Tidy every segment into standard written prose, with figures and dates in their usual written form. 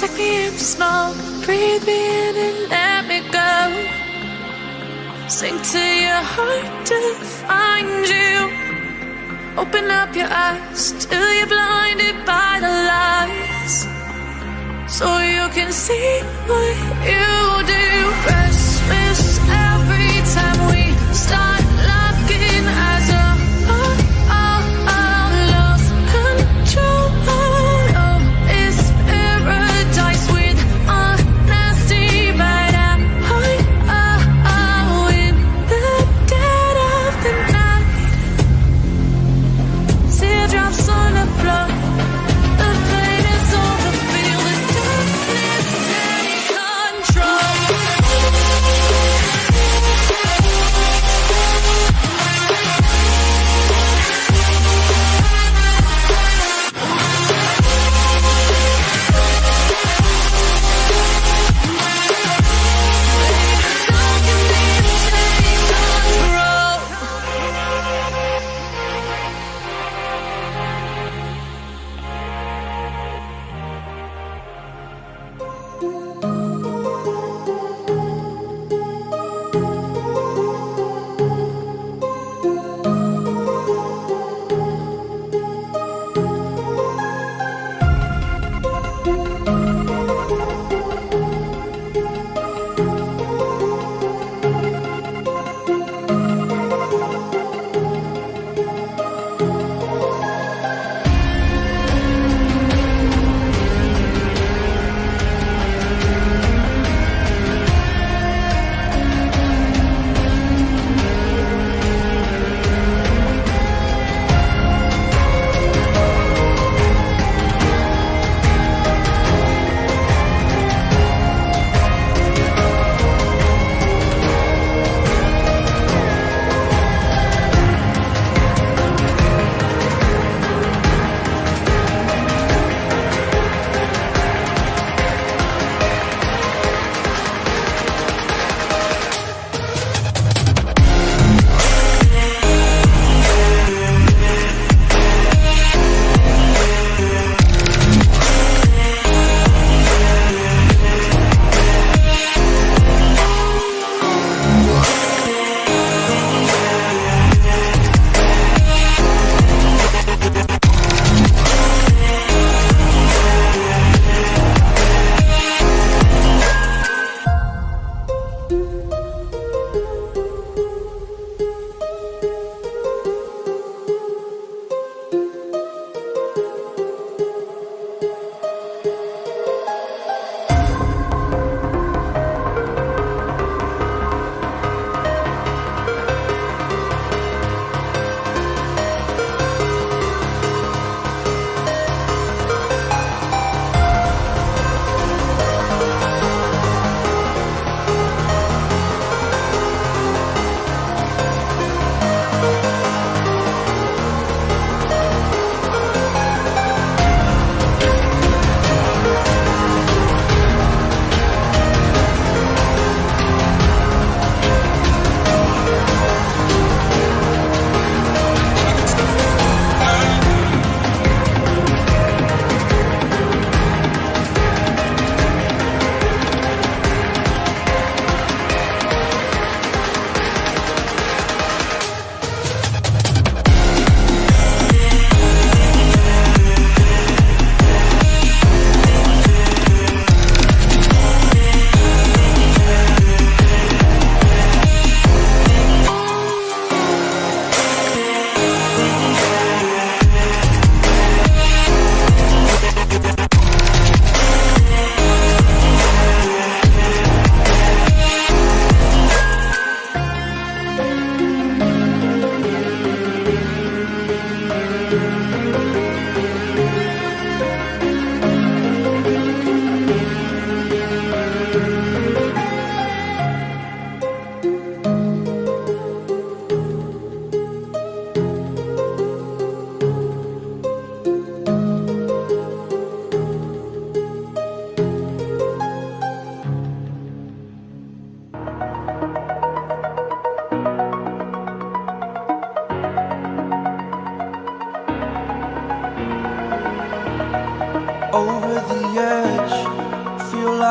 Take me in for smoke, breathe me in and let me go. Sink to your heart to find you. Open up your eyes till you're blinded by the lies, so you can see what you do. Restless every time we start looking as a control.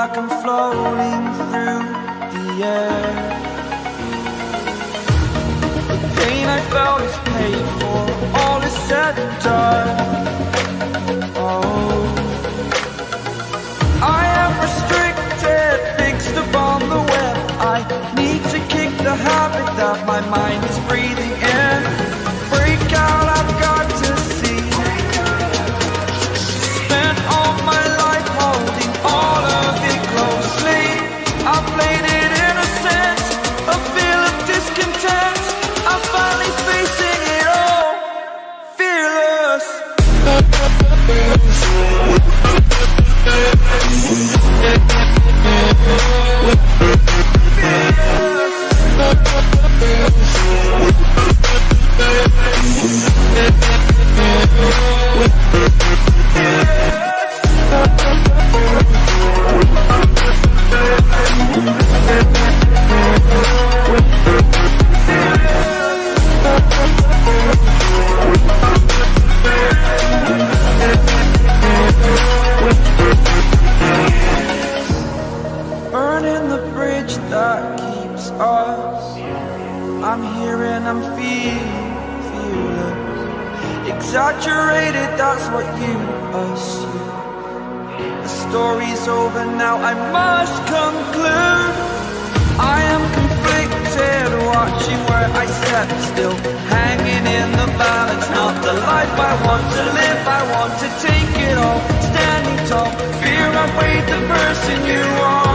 like I'm floating through the air. The pain I felt is paid for, all is said and done. Oh, I am restricted, fixed upon the web. I need to kick the habit that my mind is breathing in. Break out, I've got to see. Spent all my life holding all of it closely. I played it innocent, a feel of discontent. I'm finally facing it all, fearless. That keeps us. I'm here and I'm feeling exaggerated, that's what you assume. The story's over now, I must conclude. I am conflicted, watching where I step still, hanging in the balance, not the life I want to live. I want to take it all, standing tall. Fear I weighed the person you are.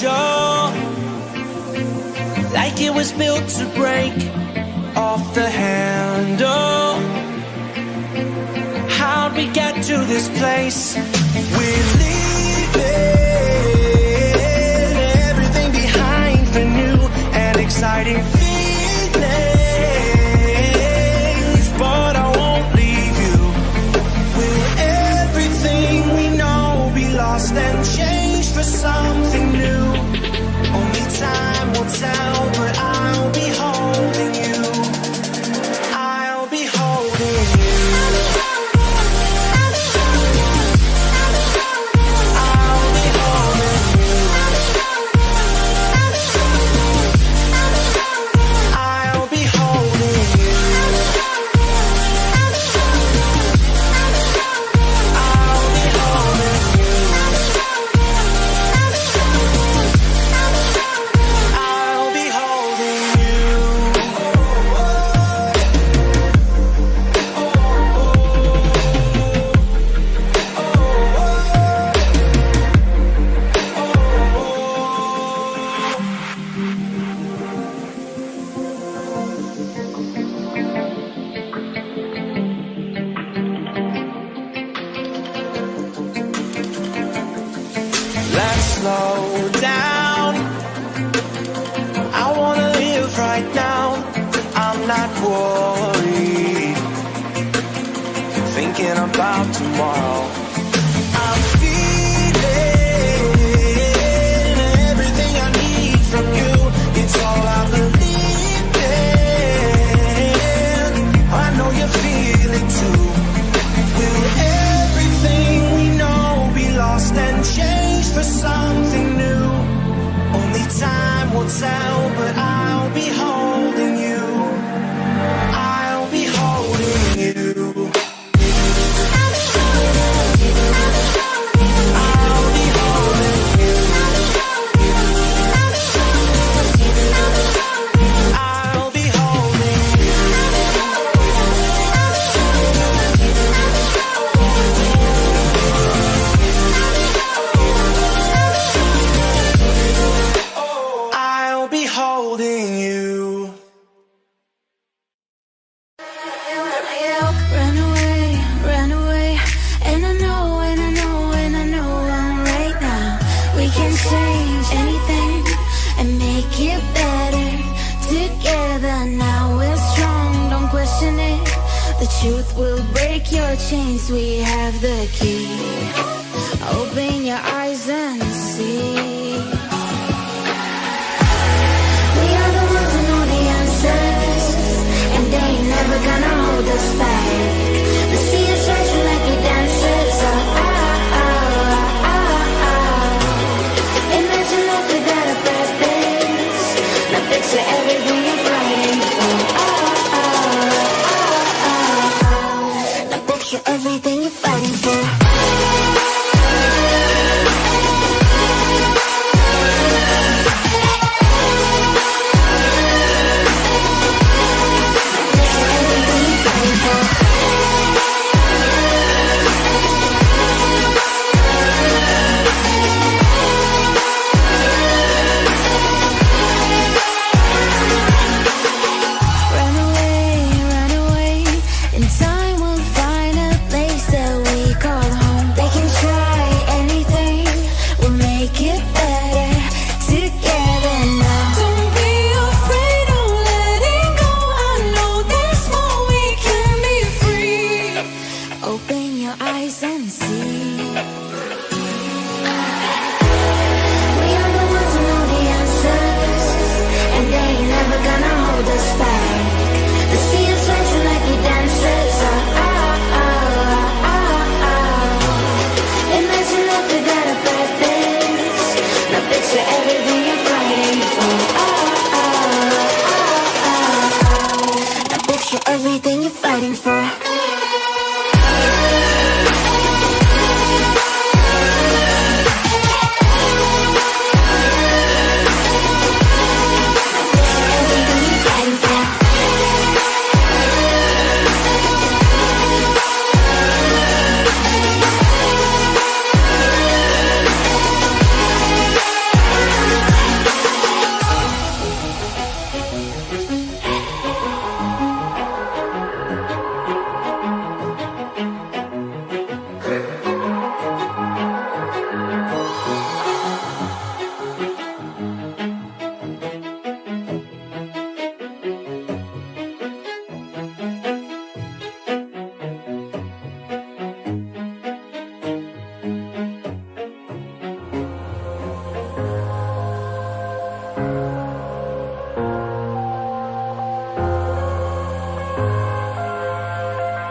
jaw, like it was built to break off the handle. How'd we get to this place? We're leaving everything behind for new and exciting feelings, but I won't leave you. Will everything we know be lost and changed for something new? Only time will tell, but I'll be holding you. I'll be holding you. Slow down, I wanna live right now. I'm not worried, thinking about tomorrow. I'm feeling everything I need from you. It's all I believe in. I know you feel it too. Will everything we know be lost and changed for something new? Only time will tell, but I'll be holding you. I'll be holding you. I'll be holding you. I'll be holding you. Truth will break your chains, we have the key. Open your eyes and see. We are the ones who know the answers, and they ain't never gonna hold us back. The sea is rising like we dancers. Oh, oh, oh, oh, oh. Imagine life without a purpose. Now picture everything you're fighting for. Oh, you're everything you're fighting for.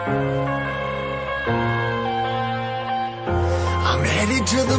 I'm headed to the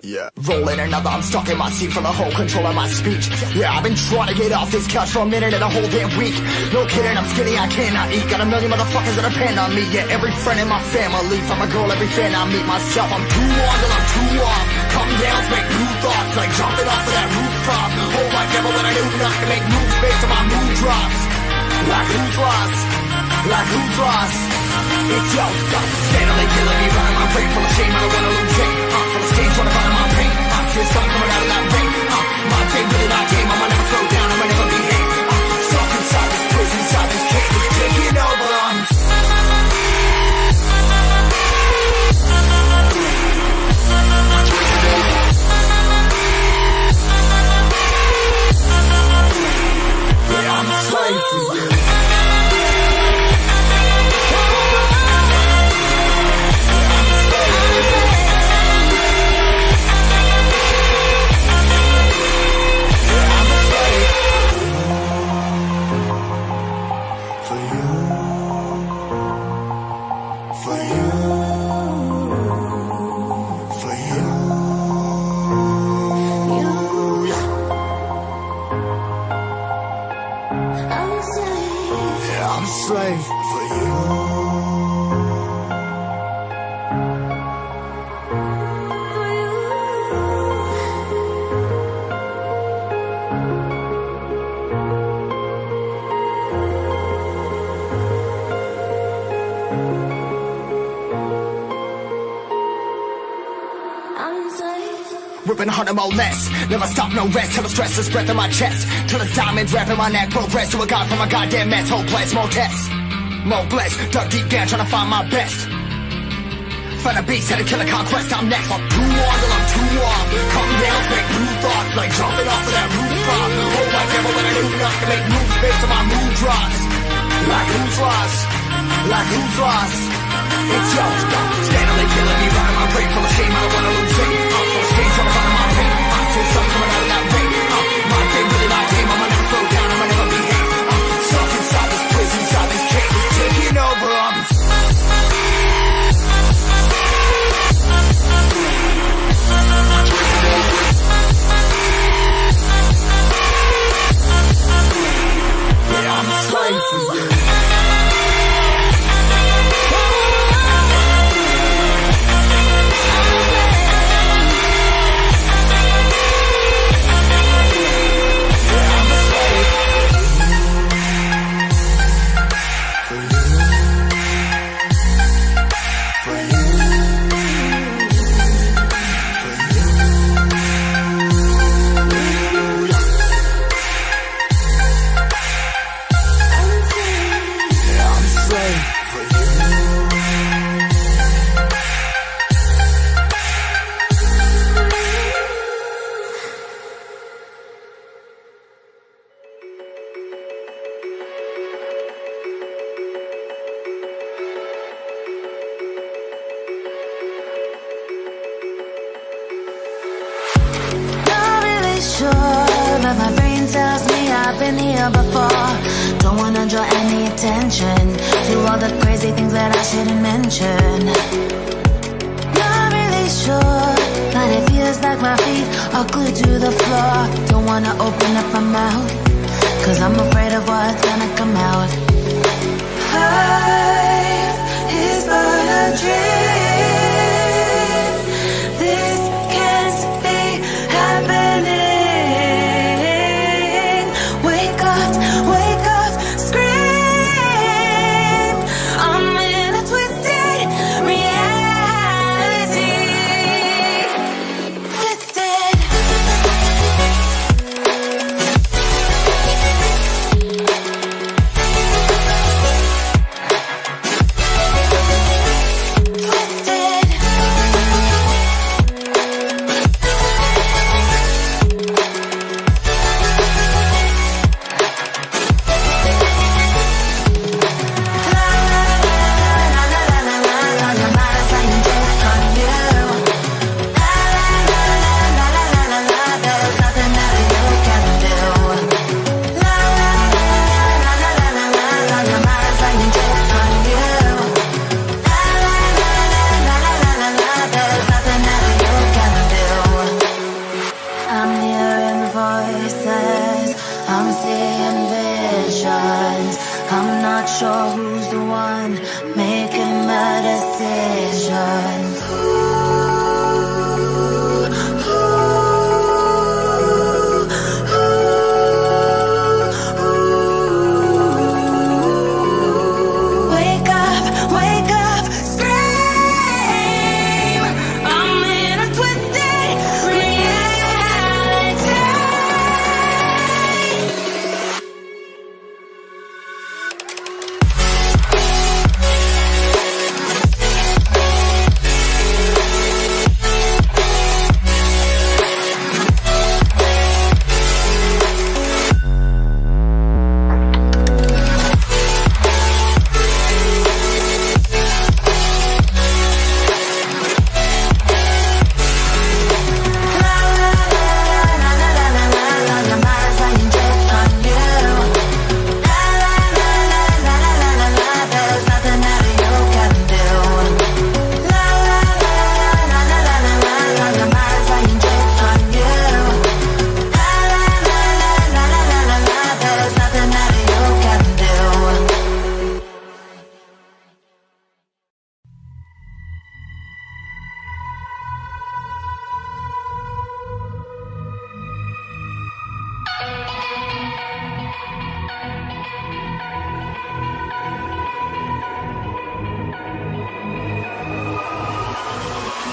Yeah. Rolling another, I'm stuck in my seat for the whole control of my speech. Yeah, I've been trying to get off this couch for a minute and a whole damn week. No kidding, I'm skinny, I cannot eat. Got a million motherfuckers that depend on me. Yeah, every friend in my family, from a girl, every fan I meet myself. I'm too on till I'm too off. Come down, make new thoughts, like jumping off of that rooftop. Hold my devil when I do not to make moves based on my mood drops. Like who's lost? Like who's lost? It's yo, steadily killing me, running my brain full of shame. I don't wanna lose it. Full of stage, wanna bottom my pain. I feel something coming out of that brain. My game, really my game. I'ma never slow down, I'ma never be hit. Stuck inside this prison, inside this cage, it's taking over. Yeah, I'm a slave to you. Ripping 100 more less, never stop, no rest, till the stress is breath in my chest, till the diamonds wrapping my neck, progress to a god from a goddamn mess, hopeless, more tests, more blessed, dug deep down, trying to find my best, find a beast, had to kill a conquest, I'm next, I'm too on till I'm too off, come down, make new thoughts, like jumping off of that rooftop, hold my devil when I do not to make moves based on my mood drops, like who's lost, like who's lost, it's yo, steadily killing me, running my brain full of shame, I don't wanna lose it. I'm out of my pain. I feel something coming out of that pain. My game, really my game. I'ma never slow down. I'ma never be hit. Stuck inside this prison, inside this cage, it's taking over. Yeah, I'm a slave for you.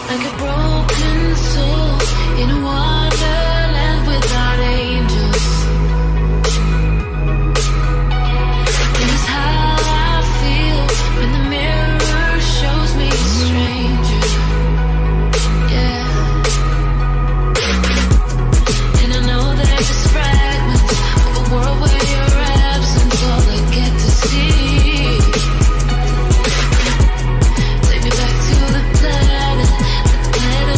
like a broken soul in a wonderland without angels. This is how I feel when the mirror shows me a stranger. Yeah. And I know that I just fragments of a world where your absence all I get to see.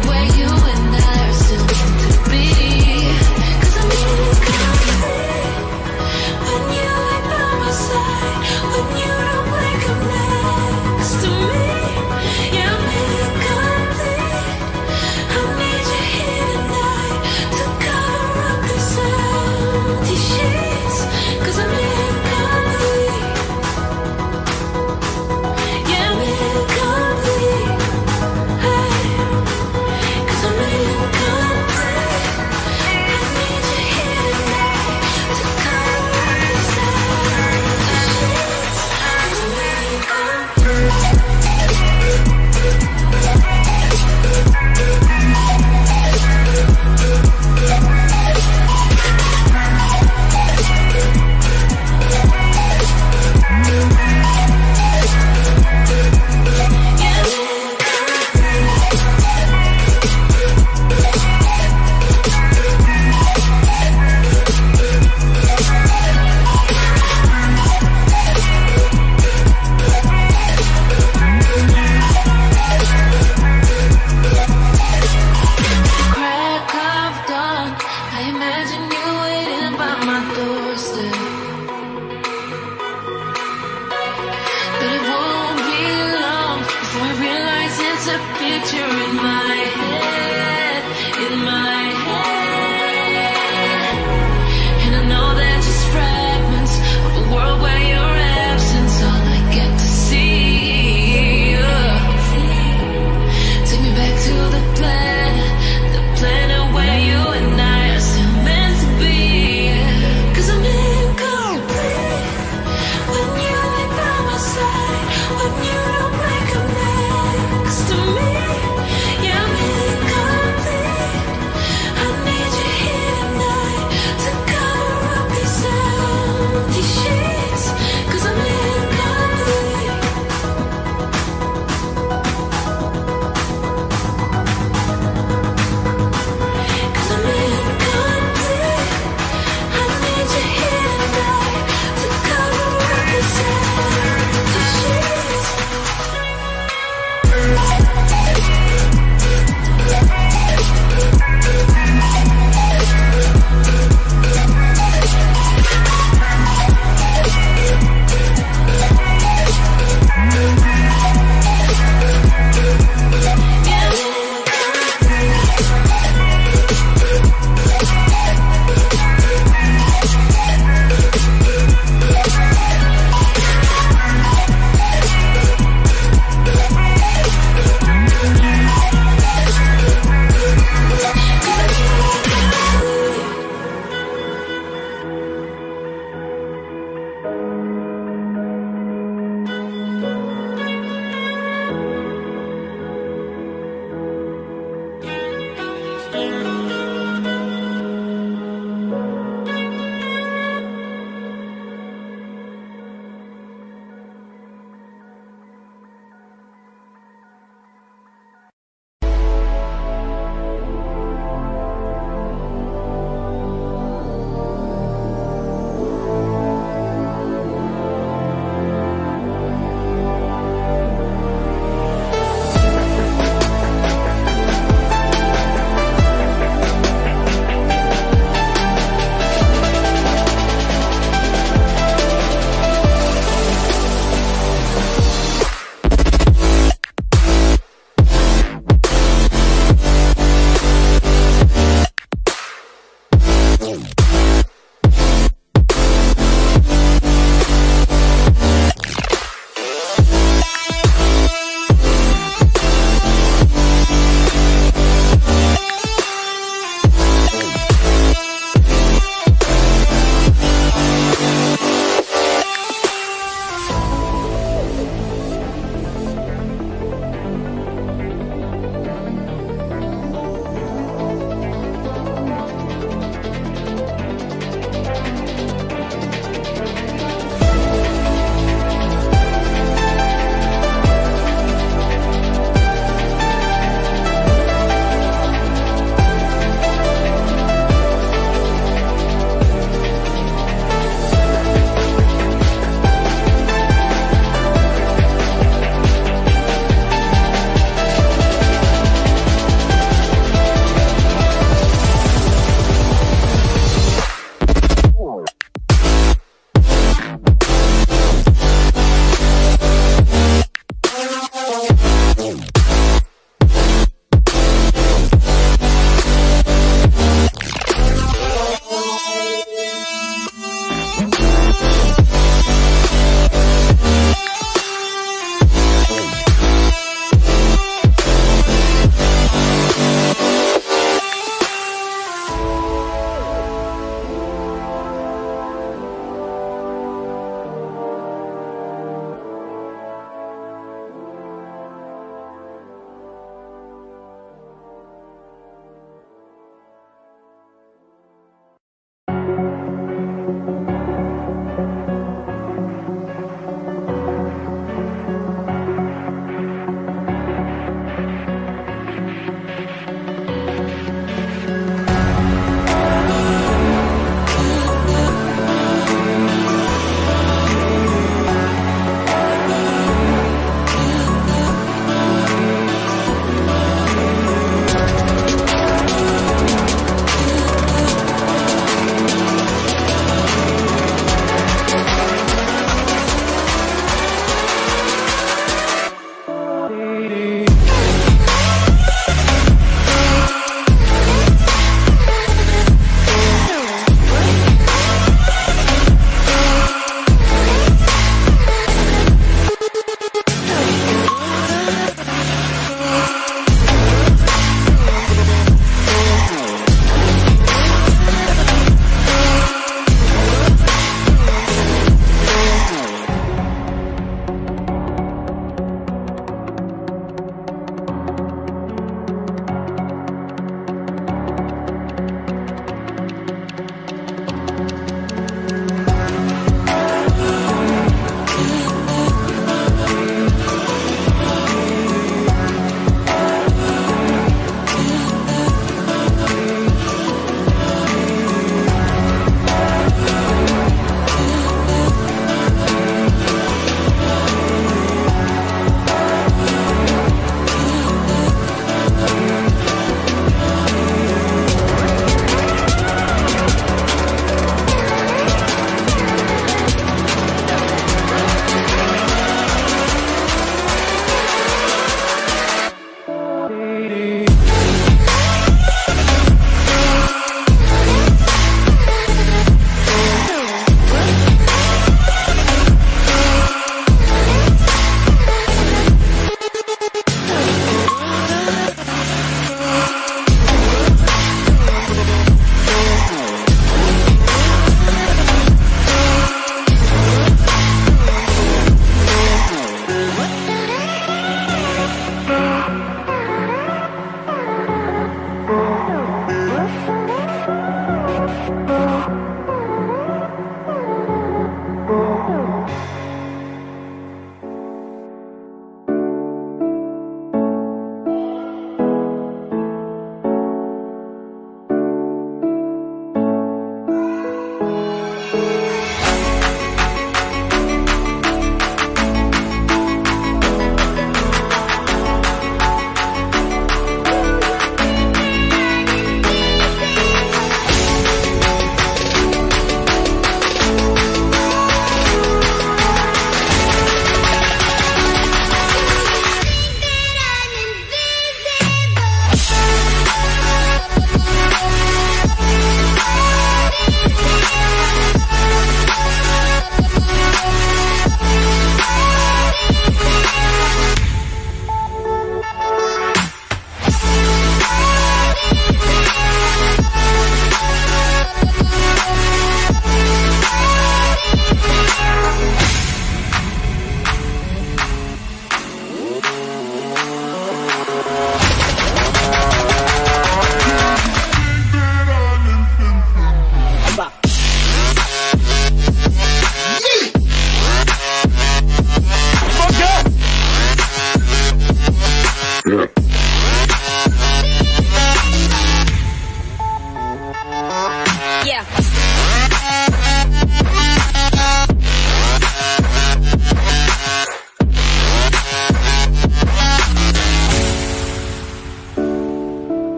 Where you and I are still meant to be, 'cause I'm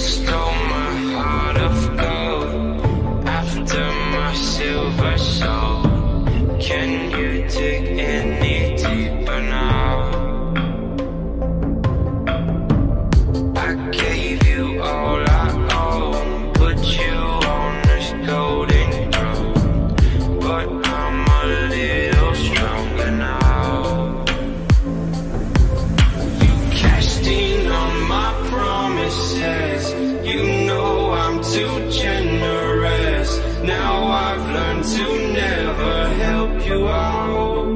stole my heart of gold after my silver soul. Can you dig any deeper now? I gave you all I own, put you on this golden throne, but I'm a little stronger now. You casting on my promises, you know I'm too generous. Now I've learned to never help you out,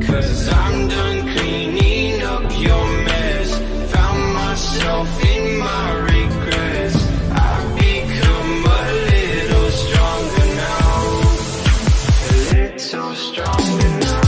'cause I'm done cleaning up your mess. Found myself in my regrets. I've become a little stronger now, a little stronger now.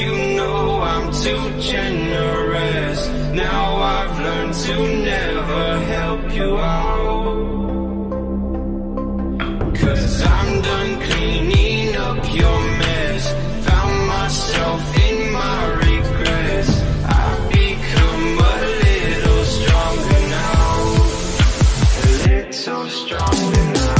You know I'm too generous. Now I've learned to never help you out, 'cause I'm done cleaning up your mess. Found myself in my regrets. I've become a little stronger now, a little stronger now.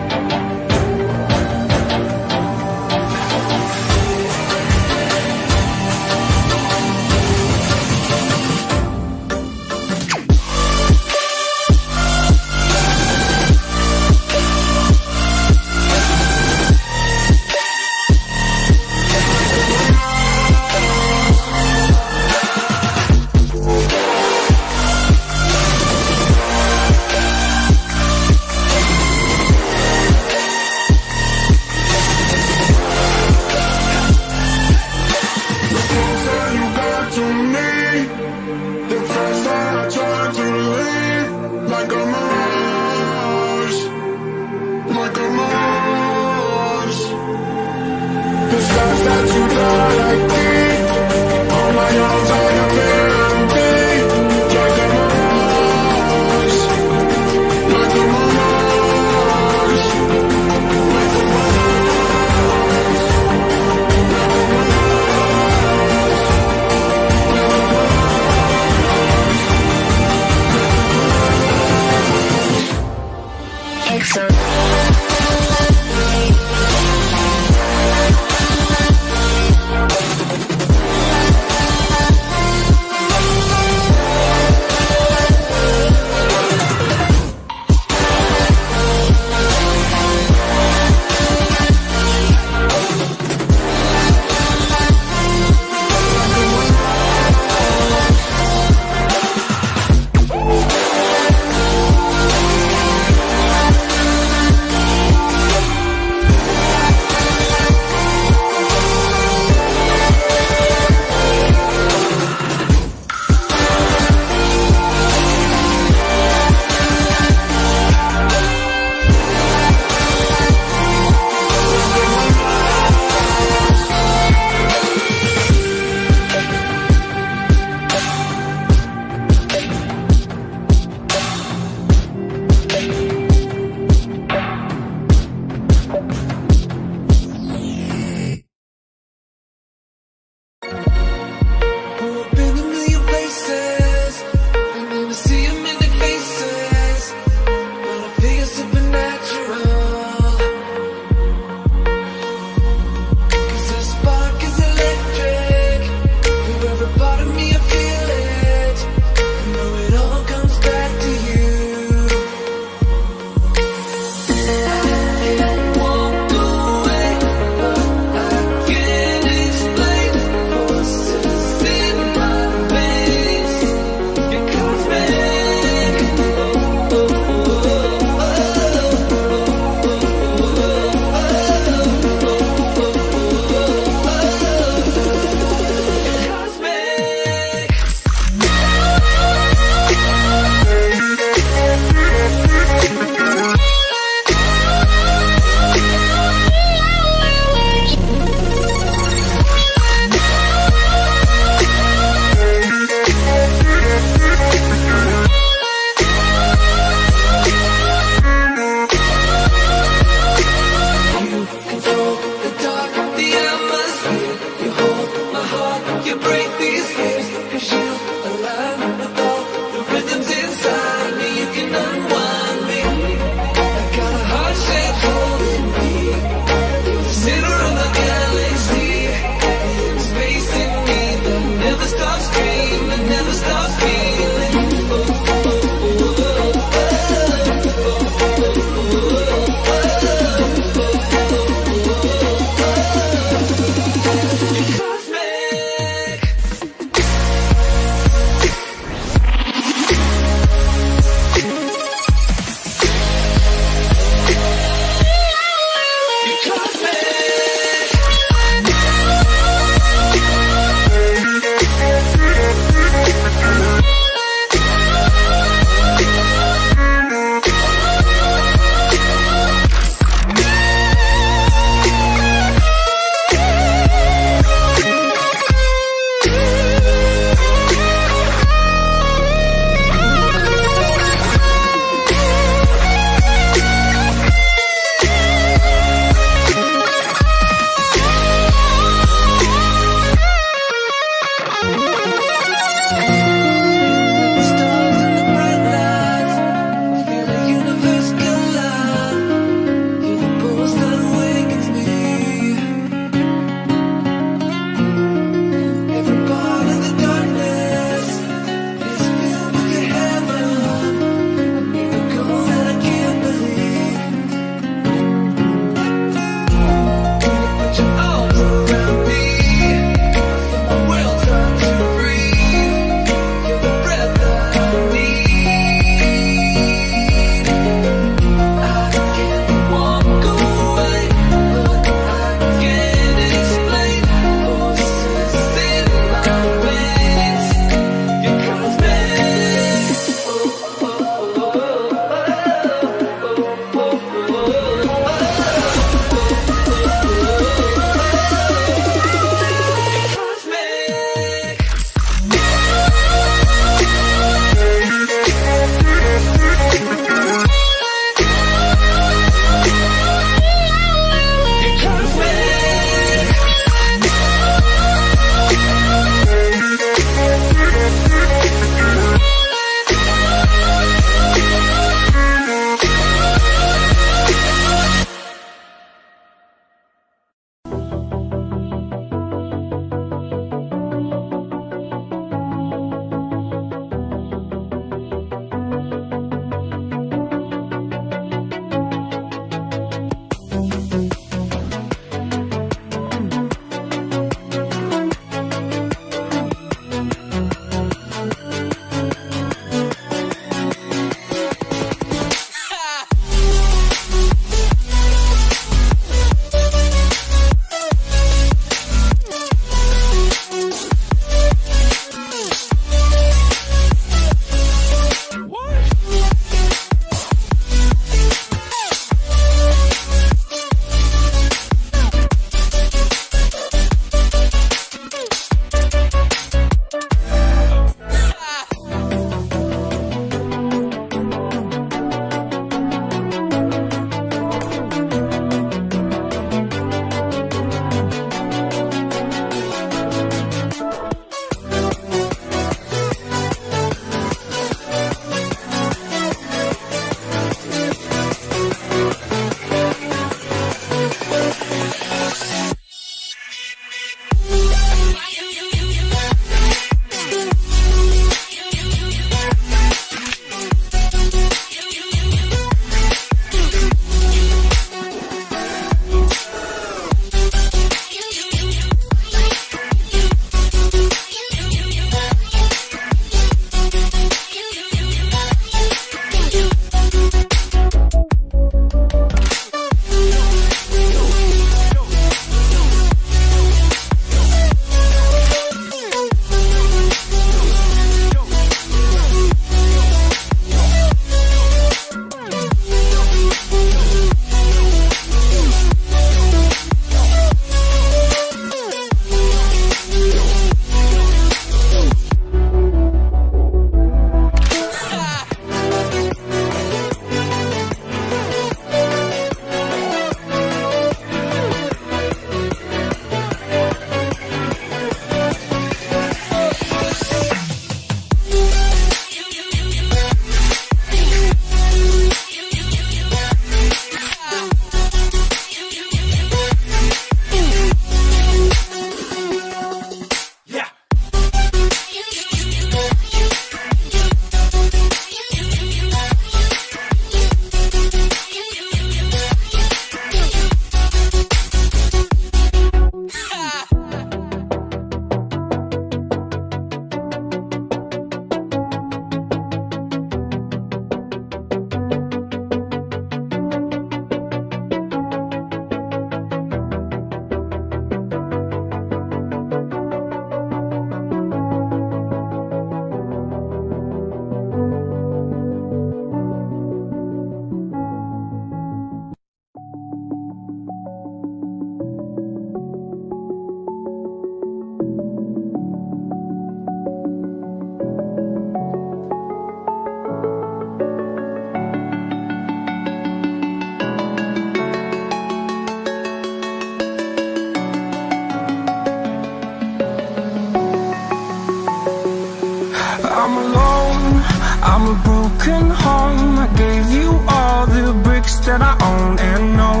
from a broken home. I gave you all the bricks that I own and know.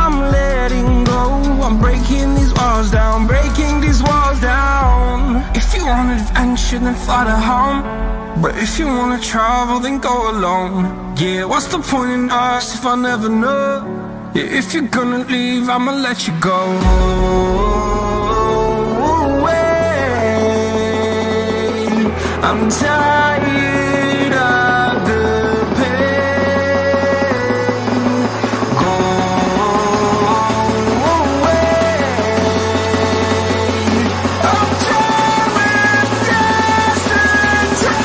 I'm letting go, I'm breaking these walls down, breaking these walls down. If you want adventure, then fly to home. But if you want to travel, then go alone. Yeah, what's the point in us if I never know? Yeah, if you're gonna leave, I'ma let you go. I'm tired of the pain. Go away. I'm tired of destiny.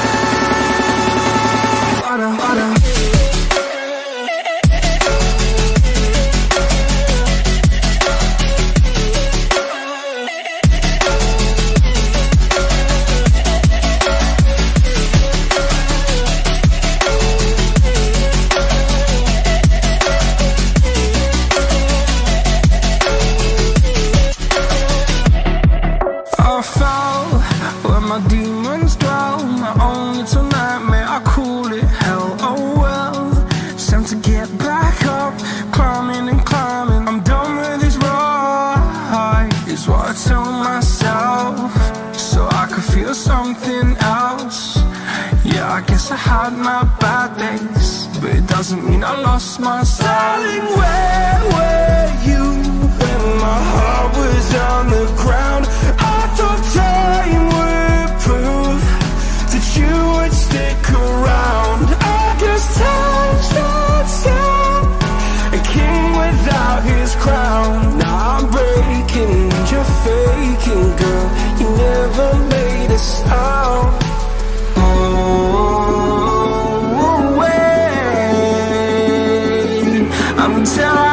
My demons dwell, my own little nightmare, I call it hell, oh well. It's time to get back up, climbing and climbing, I'm done with this ride, is what I tell myself, so I could feel something else. Yeah, I guess I had my bad days, but it doesn't mean I lost my styling. Where were you when my heart was on the ground? I thought time would prove that you would stick around. I guess time's not sound, a king without his crown. Now I'm breaking, you're faking, girl, you never made a sound. Oh, away, I'm tired.